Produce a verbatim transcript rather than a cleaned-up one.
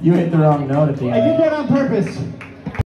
You hit the wrong note at the end. I did that on purpose.